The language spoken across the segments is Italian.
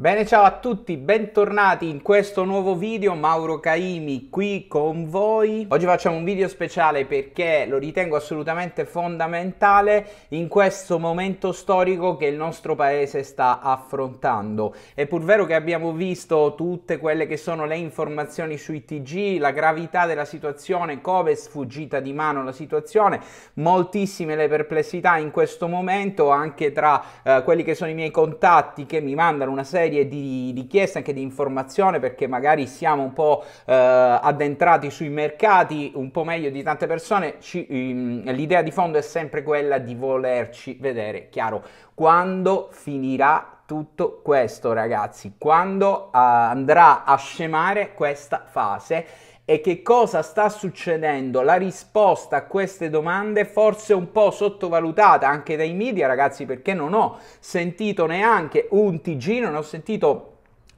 Bene, ciao a tutti, bentornati in questo nuovo video. Mauro Caimi qui con voi. Oggi facciamo un video speciale perché lo ritengo assolutamente fondamentale in questo momento storico che il nostro paese sta affrontando. È pur vero che abbiamo visto tutte quelle che sono le informazioni sui TG, la gravità della situazione, come è sfuggita di mano la situazione, moltissime le perplessità in questo momento anche tra quelli che sono i miei contatti che mi mandano una serie di richieste anche di informazione, perché magari siamo un po' addentrati sui mercati un po' meglio di tante persone. L'idea di fondo è sempre quella di volerci vedere chiaro quando finirà tutto questo, ragazzi, quando andrà a scemare questa fase. E che cosa sta succedendo? La risposta a queste domande forse un po' sottovalutata anche dai media, ragazzi, perché non ho sentito neanche un TG, non ho sentito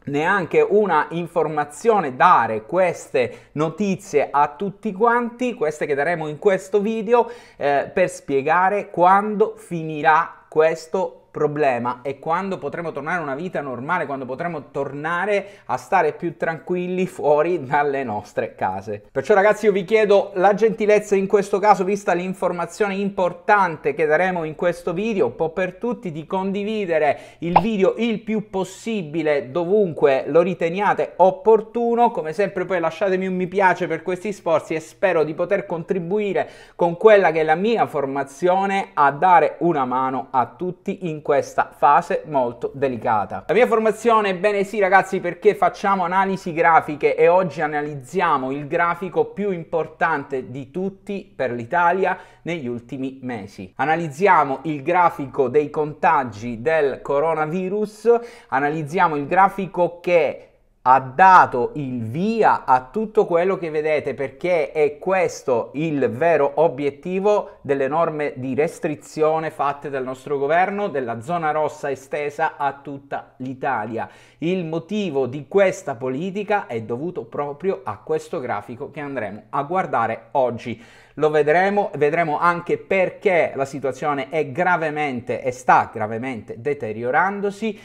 neanche una informazione dare queste notizie a tutti quanti, queste che daremo in questo video, per spiegare quando finirà questo problema e quando potremo tornare a una vita normale, quando potremo tornare a stare più tranquilli fuori dalle nostre case. Perciò, ragazzi, io vi chiedo la gentilezza in questo caso, vista l'informazione importante che daremo in questo video, un po' per tutti, di condividere il video il più possibile dovunque lo riteniate opportuno. Come sempre poi lasciatemi un mi piace per questi sforzi e spero di poter contribuire con quella che è la mia formazione a dare una mano a tutti in questa fase molto delicata. La mia formazione, bene sì ragazzi, perché facciamo analisi grafiche e oggi analizziamo il grafico più importante di tutti per l'Italia negli ultimi mesi. Analizziamo il grafico dei contagi del coronavirus, analizziamo il grafico che ha dato il via a tutto quello che vedete, perché è questo il vero obiettivo delle norme di restrizione fatte dal nostro governo, della zona rossa estesa a tutta l'Italia. Il motivo di questa politica è dovuto proprio a questo grafico che andremo a guardare oggi. Lo vedremo anche perché la situazione è gravemente e sta gravemente deteriorandosi,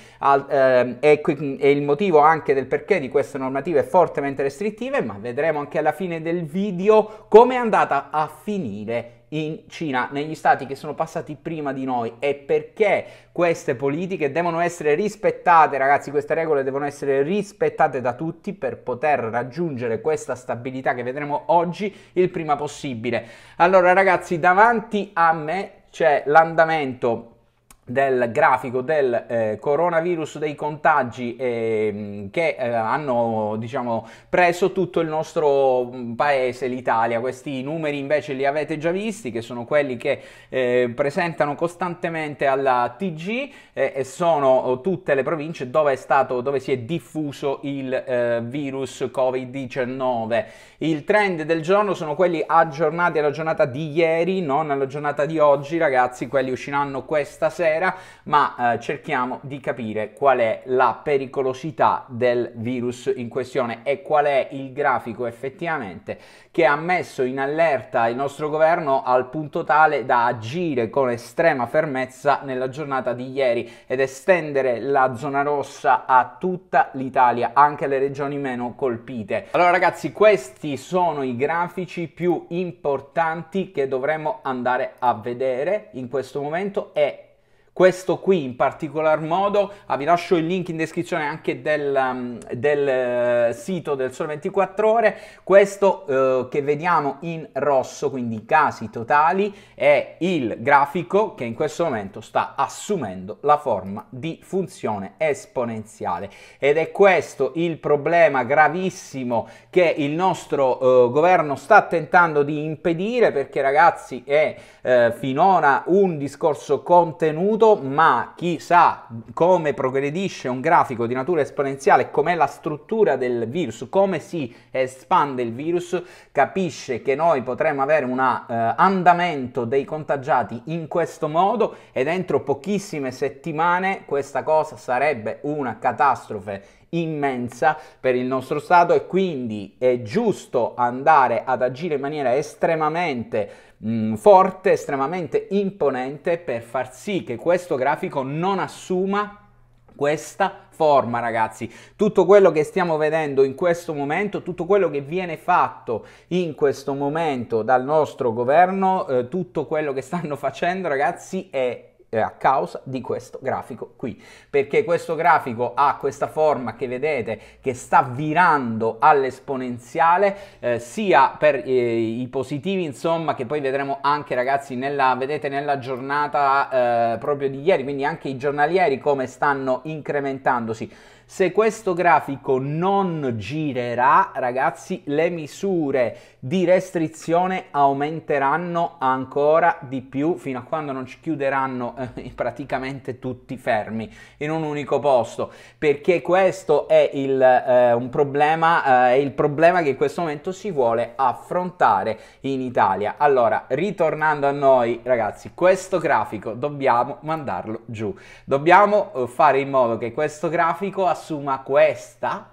è il motivo anche del perché di queste normative fortemente restrittive, ma vedremo anche alla fine del video come è andata a finire in Cina, negli stati che sono passati prima di noi, e perché queste politiche devono essere rispettate, ragazzi. Queste regole devono essere rispettate da tutti per poter raggiungere questa stabilità che vedremo oggi il prima possibile. Allora ragazzi, davanti a me c'è l'andamento del grafico del coronavirus, dei contagi che hanno, diciamo, preso tutto il nostro paese, l'Italia. Questi numeri invece li avete già visti, che sono quelli che presentano costantemente alla TG e sono tutte le province dove si è diffuso il virus Covid-19. Il trend del giorno sono quelli aggiornati alla giornata di ieri, non alla giornata di oggi, ragazzi. Quelli usciranno questa sera, ma cerchiamo di capire qual è la pericolosità del virus in questione e qual è il grafico effettivamente che ha messo in allerta il nostro governo al punto tale da agire con estrema fermezza nella giornata di ieri ed estendere la zona rossa a tutta l'Italia, anche alle regioni meno colpite. Allora ragazzi, questi sono i grafici più importanti che dovremmo andare a vedere in questo momento, e questo qui in particolar modo, vi lascio il link in descrizione anche del sito del Sole 24 Ore, questo che vediamo in rosso, quindi i casi totali, è il grafico che in questo momento sta assumendo la forma di funzione esponenziale, ed è questo il problema gravissimo che il nostro governo sta tentando di impedire, perché ragazzi è finora un discorso contenuto, ma chi sa come progredisce un grafico di natura esponenziale, com'è la struttura del virus, come si espande il virus, capisce che noi potremmo avere un andamento dei contagiati in questo modo, e dentro pochissime settimane questa cosa sarebbe una catastrofe immensa per il nostro Stato, e quindi è giusto andare ad agire in maniera estremamente forte, estremamente imponente, per far sì che questo grafico non assuma questa forma, ragazzi. Tutto quello che stiamo vedendo in questo momento, tutto quello che viene fatto in questo momento dal nostro governo, tutto quello che stanno facendo, ragazzi, è a causa di questo grafico qui, perché questo grafico ha questa forma che vedete che sta virando all'esponenziale, sia per i positivi, insomma, che poi vedremo anche, ragazzi, nella giornata proprio di ieri, quindi anche i giornalieri come stanno incrementandosi. Se questo grafico non girerà, ragazzi, le misure di restrizione aumenteranno ancora di più fino a quando non ci chiuderanno praticamente tutti fermi in un unico posto, perché questo è un problema, il problema che in questo momento si vuole affrontare in Italia. Allora, ritornando a noi, ragazzi, questo grafico dobbiamo mandarlo giù, dobbiamo fare in modo che questo grafico assuma questa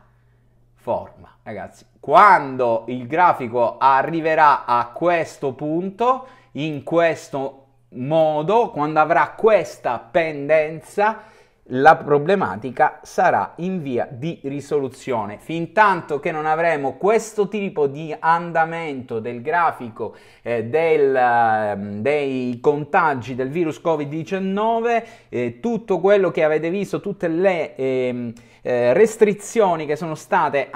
forma, ragazzi. Quando il grafico arriverà a questo punto, in questo modo, quando avrà questa pendenza, la problematica sarà in via di risoluzione. Fintanto che non avremo questo tipo di andamento del grafico dei contagi del virus Covid-19, tutto quello che avete visto, tutte le restrizioni che sono state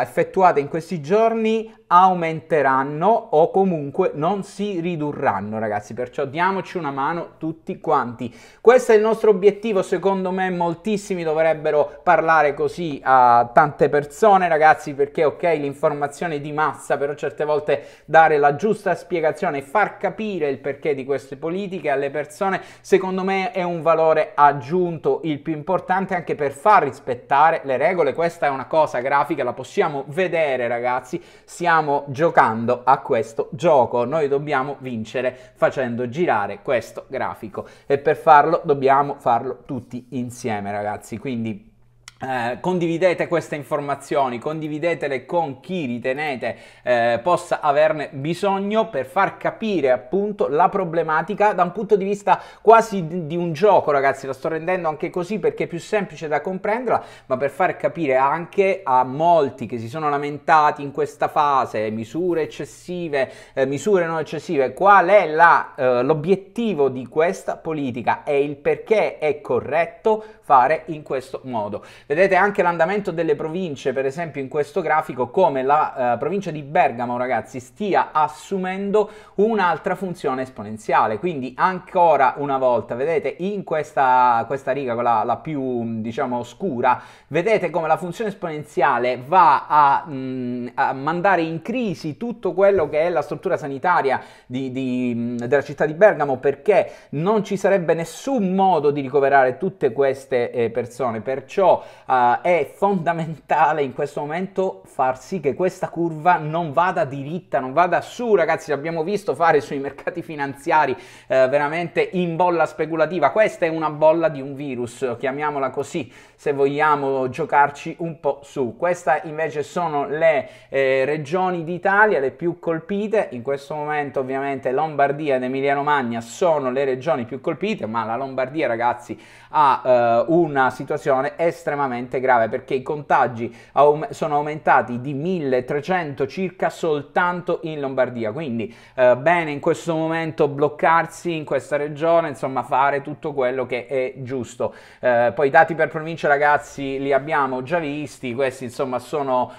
effettuate in questi giorni aumenteranno o comunque non si ridurranno, ragazzi, perciò diamoci una mano tutti quanti. Questo è il nostro obiettivo, secondo me moltissimi dovrebbero parlare così a tante persone, ragazzi, perché ok, l'informazione di massa, però certe volte dare la giusta spiegazione e far capire il perché di queste politiche alle persone, secondo me è un valore aggiunto, il più importante, anche per far rispettare le regole. Questa è una cosa grafica, la possiamo vedere, ragazzi, siamo giocando a questo gioco, noi dobbiamo vincere facendo girare questo grafico e per farlo dobbiamo farlo tutti insieme, ragazzi. Quindi condividete queste informazioni, condividetele con chi ritenete possa averne bisogno, per far capire appunto la problematica da un punto di vista quasi di un gioco, ragazzi. La sto rendendo anche così perché è più semplice da comprenderla, ma per far capire anche a molti che si sono lamentati in questa fase, misure eccessive, misure non eccessive, qual è l'obiettivo di questa politica e il perché è corretto fare in questo modo. Vedete anche l'andamento delle province, per esempio in questo grafico, come la provincia di Bergamo, ragazzi, stia assumendo un'altra funzione esponenziale. Quindi ancora una volta, vedete in questa riga, la più, diciamo, oscura, vedete come la funzione esponenziale va a mandare in crisi tutto quello che è la struttura sanitaria della città di Bergamo, perché non ci sarebbe nessun modo di ricoverare tutte queste persone. Perciò è fondamentale in questo momento far sì che questa curva non vada diritta, non vada su, ragazzi. L'abbiamo visto fare sui mercati finanziari, veramente in bolla speculativa. Questa è una bolla di un virus, chiamiamola così, se vogliamo giocarci un po' su. Queste invece sono le regioni d'Italia le più colpite in questo momento. Ovviamente Lombardia ed Emilia Romagna sono le regioni più colpite, ma la Lombardia, ragazzi, ha una situazione estremamente grave, perché i contagi sono aumentati di 1300 circa soltanto in Lombardia. Quindi bene in questo momento bloccarsi in questa regione, insomma fare tutto quello che è giusto. Poi i dati per provincia, ragazzi, li abbiamo già visti, questi insomma sono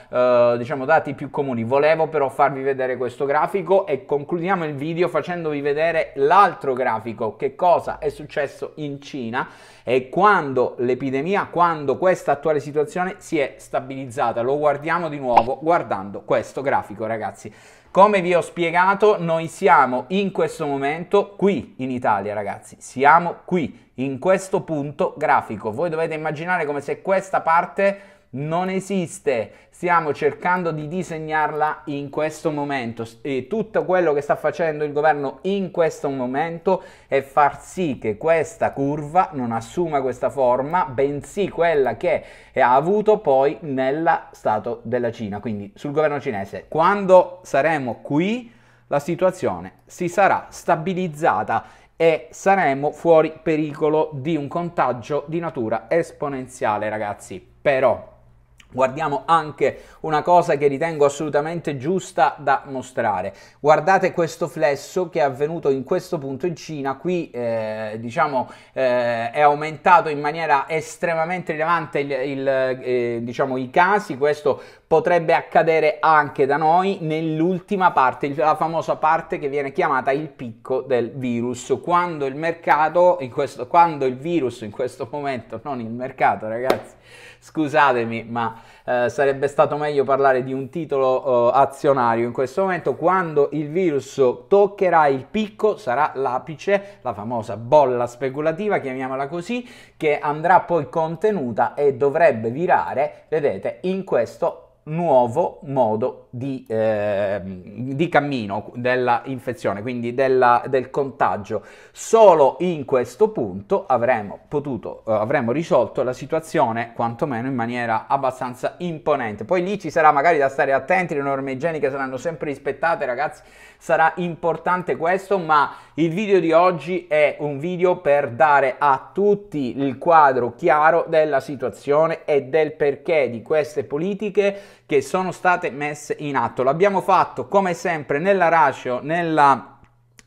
diciamo dati più comuni. Volevo però farvi vedere questo grafico e concludiamo il video facendovi vedere l'altro grafico, che cosa è successo in Cina e quando l'epidemia, quando questa attuale situazione si è stabilizzata. Lo guardiamo di nuovo guardando questo grafico, ragazzi. Come vi ho spiegato, noi siamo in questo momento qui in Italia, ragazzi, siamo qui in questo punto grafico. Voi dovete immaginare come se questa parte non esiste, stiamo cercando di disegnarla in questo momento, e tutto quello che sta facendo il governo in questo momento è far sì che questa curva non assuma questa forma, bensì quella che ha avuto poi nello stato della Cina, quindi sul governo cinese. Quando saremo qui, la situazione si sarà stabilizzata e saremo fuori pericolo di un contagio di natura esponenziale, ragazzi. Però guardiamo anche una cosa che ritengo assolutamente giusta da mostrare. Guardate questo flesso che è avvenuto in questo punto in Cina. Qui è aumentato in maniera estremamente rilevante i casi. Questo potrebbe accadere anche da noi nell'ultima parte, la famosa parte che viene chiamata il picco del virus, quando il mercato, sarebbe stato meglio parlare di un titolo azionario in questo momento. Quando il virus toccherà il picco, sarà l'apice, la famosa bolla speculativa, chiamiamola così, che andrà poi contenuta e dovrebbe virare, vedete, in questo nuovo modo di cammino della infezione, quindi del contagio. Solo in questo punto avremo risolto la situazione, quantomeno in maniera abbastanza imponente. Poi lì ci sarà magari da stare attenti, le norme igieniche saranno sempre rispettate, ragazzi, sarà importante questo, ma il video di oggi è un video per dare a tutti il quadro chiaro della situazione e del perché di queste politiche che sono state messe in atto. L'abbiamo fatto come sempre nella ratio, nella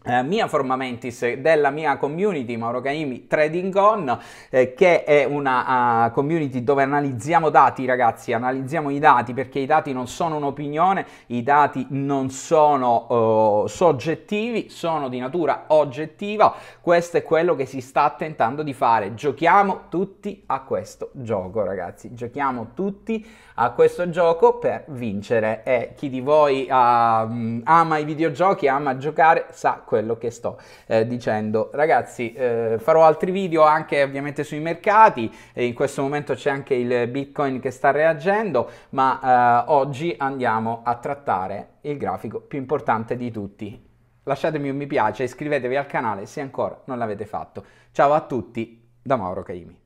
mia Formamentis della mia community Mauro Caimi Trading On, che è una community dove analizziamo dati, ragazzi, analizziamo i dati, perché i dati non sono un'opinione, i dati non sono soggettivi, sono di natura oggettiva. Questo è quello che si sta tentando di fare. Giochiamo tutti a questo gioco, ragazzi, giochiamo tutti a questo gioco per vincere, e chi di voi ama i videogiochi, ama giocare, sa quello che sto dicendo, ragazzi. Farò altri video anche ovviamente sui mercati, e in questo momento c'è anche il Bitcoin che sta reagendo, ma oggi andiamo a trattare il grafico più importante di tutti. Lasciatemi un mi piace, iscrivetevi al canale se ancora non l'avete fatto. Ciao a tutti da Mauro Caimi.